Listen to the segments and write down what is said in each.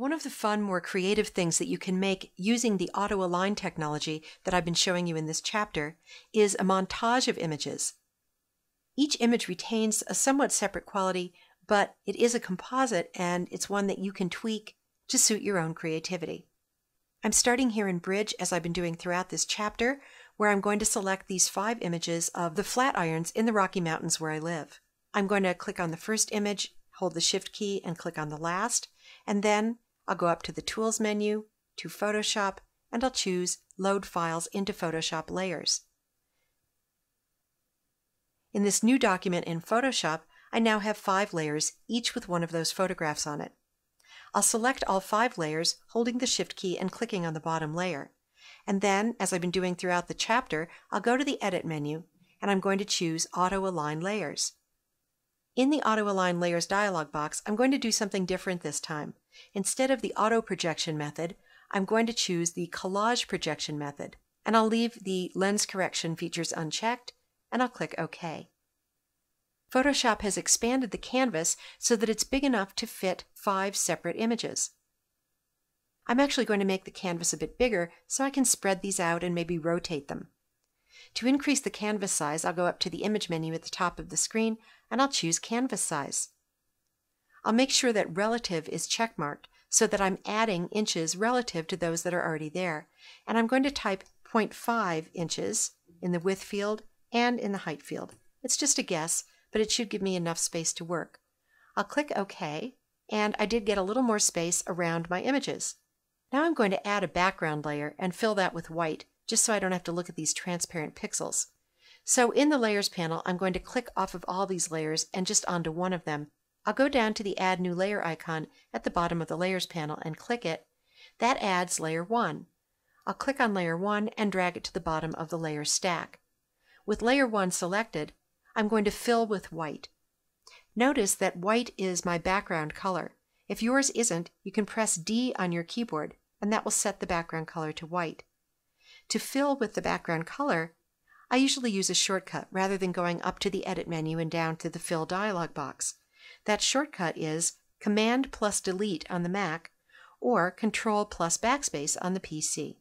One of the fun, more creative things that you can make using the Auto-Align technology that I've been showing you in this chapter is a montage of images. Each image retains a somewhat separate quality, but it is a composite and it's one that you can tweak to suit your own creativity. I'm starting here in Bridge, as I've been doing throughout this chapter, where I'm going to select these 5 images of the Flatirons in the Rocky Mountains where I live. I'm going to click on the first image, hold the Shift key, and click on the last, and then I'll go up to the Tools menu, to Photoshop, and I'll choose Load Files into Photoshop Layers. In this new document in Photoshop, I now have 5 layers, each with one of those photographs on it. I'll select all 5 layers, holding the Shift key and clicking on the bottom layer. And then, as I've been doing throughout the chapter, I'll go to the Edit menu, and I'm going to choose Auto-Align Layers. In the Auto-Align Layers dialog box, I'm going to do something different this time. Instead of the Auto Projection method, I'm going to choose the Collage Projection method, and I'll leave the Lens Correction features unchecked, and I'll click OK. Photoshop has expanded the canvas so that it's big enough to fit 5 separate images. I'm actually going to make the canvas a bit bigger so I can spread these out and maybe rotate them. To increase the canvas size, I'll go up to the Image menu at the top of the screen, and I'll choose Canvas Size. I'll make sure that Relative is checkmarked so that I'm adding inches relative to those that are already there, and I'm going to type 0.5 inches in the width field and in the height field. It's just a guess, but it should give me enough space to work. I'll click OK, and I did get a little more space around my images. Now I'm going to add a background layer and fill that with white, just so I don't have to look at these transparent pixels. So in the Layers panel, I'm going to click off of all these layers and just onto one of them. I'll go down to the Add New Layer icon at the bottom of the Layers panel and click it. That adds Layer 1. I'll click on Layer 1 and drag it to the bottom of the layer stack. With Layer 1 selected, I'm going to fill with white. Notice that white is my background color. If yours isn't, you can press D on your keyboard, and that will set the background color to white. To fill with the background color, I usually use a shortcut rather than going up to the Edit menu and down to the Fill dialog box. That shortcut is Command plus Delete on the Mac, or Control plus Backspace on the PC.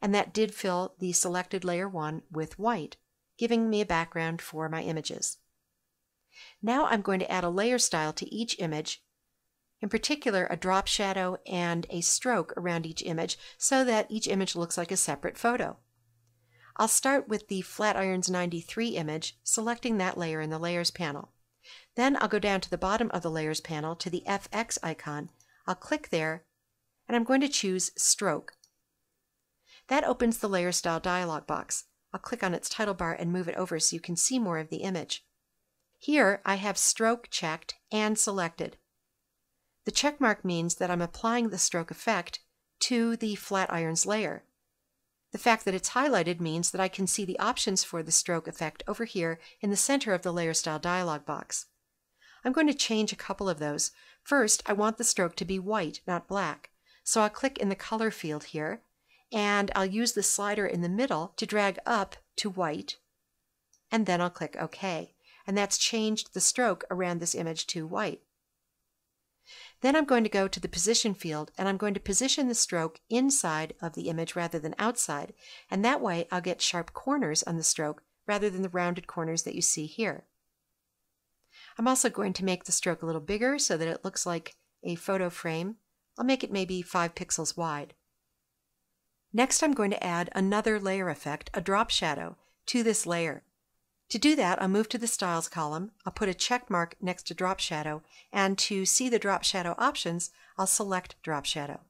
And that did fill the selected Layer 1 with white, giving me a background for my images. Now I'm going to add a layer style to each image, in particular a drop shadow and a stroke around each image so that each image looks like a separate photo. I'll start with the Flatirons 93 image, selecting that layer in the Layers panel. Then I'll go down to the bottom of the Layers panel to the FX icon. I'll click there, and I'm going to choose Stroke. That opens the Layer Style dialog box. I'll click on its title bar and move it over so you can see more of the image. Here I have Stroke checked and selected. The checkmark means that I'm applying the stroke effect to the Flatirons layer. The fact that it's highlighted means that I can see the options for the stroke effect over here in the center of the Layer Style dialog box. I'm going to change a couple of those. First, I want the stroke to be white, not black. So I'll click in the Color field here, and I'll use the slider in the middle to drag up to white, and then I'll click OK. And that's changed the stroke around this image to white. Then I'm going to go to the Position field, and I'm going to position the stroke inside of the image rather than outside, and that way I'll get sharp corners on the stroke rather than the rounded corners that you see here. I'm also going to make the stroke a little bigger so that it looks like a photo frame. I'll make it maybe 5 pixels wide. Next I'm going to add another layer effect, a drop shadow, to this layer. To do that, I'll move to the Styles column, I'll put a check mark next to Drop Shadow, and to see the Drop Shadow options, I'll select Drop Shadow.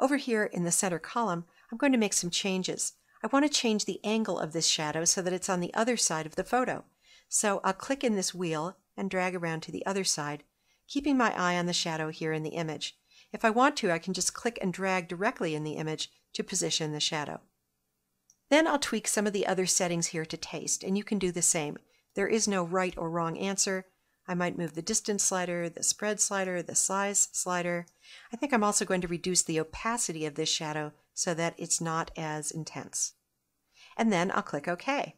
Over here in the center column, I'm going to make some changes. I want to change the angle of this shadow so that it's on the other side of the photo. So I'll click in this wheel and drag around to the other side, keeping my eye on the shadow here in the image. If I want to, I can just click and drag directly in the image to position the shadow. Then I'll tweak some of the other settings here to taste, and you can do the same. There is no right or wrong answer. I might move the distance slider, the spread slider, the size slider. I think I'm also going to reduce the opacity of this shadow so that it's not as intense. And then I'll click OK.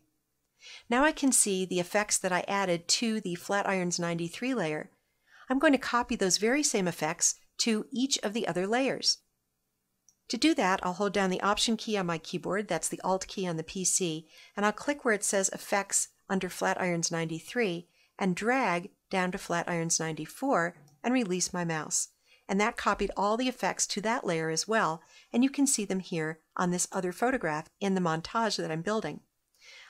Now I can see the effects that I added to the Flatirons 93 layer. I'm going to copy those very same effects to each of the other layers. To do that, I'll hold down the Option key on my keyboard, that's the Alt key on the PC, and I'll click where it says Effects under Flatirons 93 and drag down to Flatirons 94 and release my mouse. And that copied all the effects to that layer as well, and you can see them here on this other photograph in the montage that I'm building.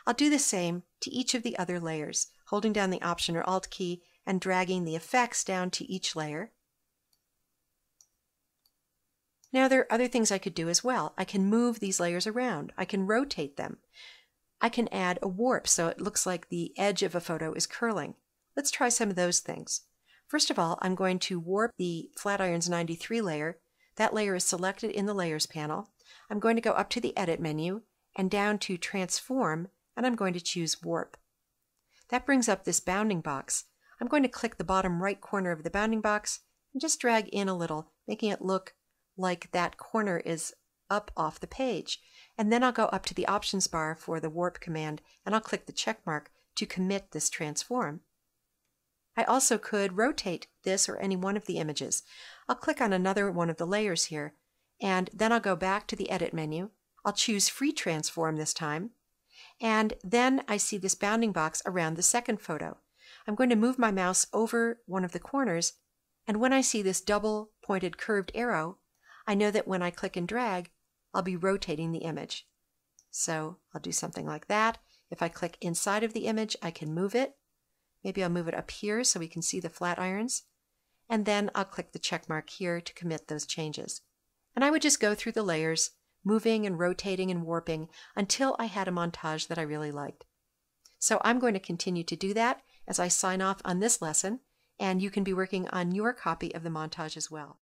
I'll do the same to each of the other layers, holding down the Option or Alt key and dragging the effects down to each layer. Now there are other things I could do as well. I can move these layers around. I can rotate them. I can add a warp so it looks like the edge of a photo is curling. Let's try some of those things. First of all, I'm going to warp the Flatirons 93 layer. That layer is selected in the Layers panel. I'm going to go up to the Edit menu and down to Transform, and I'm going to choose Warp. That brings up this bounding box. I'm going to click the bottom right corner of the bounding box and just drag in a little, making it look like that corner is up off the page. And then I'll go up to the Options bar for the Warp command, and I'll click the check mark to commit this transform. I also could rotate this or any one of the images. I'll click on another one of the layers here, and then I'll go back to the Edit menu. I'll choose Free Transform this time, and then I see this bounding box around the second photo. I'm going to move my mouse over one of the corners, and when I see this double pointed curved arrow, I know that when I click and drag, I'll be rotating the image. So I'll do something like that. If I click inside of the image, I can move it. Maybe I'll move it up here so we can see the Flatirons, and then I'll click the check mark here to commit those changes. And I would just go through the layers, moving and rotating and warping until I had a montage that I really liked. So I'm going to continue to do that as I sign off on this lesson, and you can be working on your copy of the montage as well.